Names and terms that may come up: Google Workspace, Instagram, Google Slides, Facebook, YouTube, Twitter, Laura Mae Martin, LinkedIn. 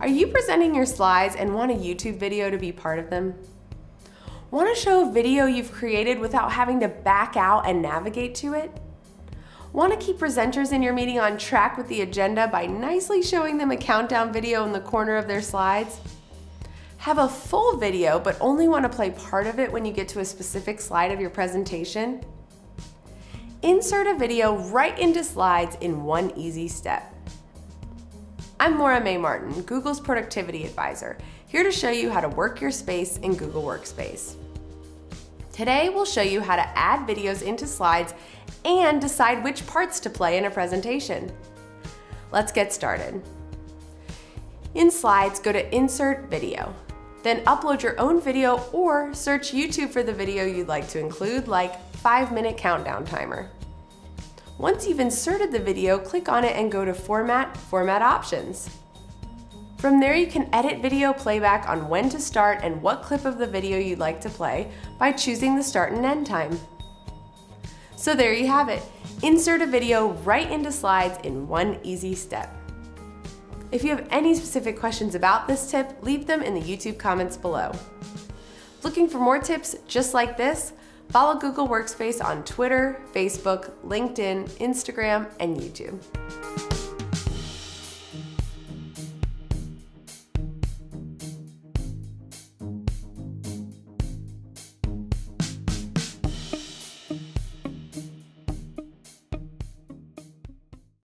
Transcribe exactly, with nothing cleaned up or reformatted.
Are you presenting your slides and want a YouTube video to be part of them? Want to show a video you've created without having to back out and navigate to it? Want to keep presenters in your meeting on track with the agenda by nicely showing them a countdown video in the corner of their slides? Have a full video but only want to play part of it when you get to a specific slide of your presentation? Insert a video right into slides in one easy step. I'm Laura Mae Martin, Google's Productivity Advisor, here to show you how to work your space in Google Workspace. Today we'll show you how to add videos into slides and decide which parts to play in a presentation. Let's get started. In Slides, go to Insert Video. Then upload your own video or search YouTube for the video you'd like to include, like five minute Countdown Timer. Once you've inserted the video, click on it and go to Format, Format Options. From there, you can edit video playback on when to start and what clip of the video you'd like to play by choosing the start and end time. So there you have it. Insert a video right into slides in one easy step. If you have any specific questions about this tip, leave them in the YouTube comments below. Looking for more tips just like this? Follow Google Workspace on Twitter, Facebook, LinkedIn, Instagram, and YouTube.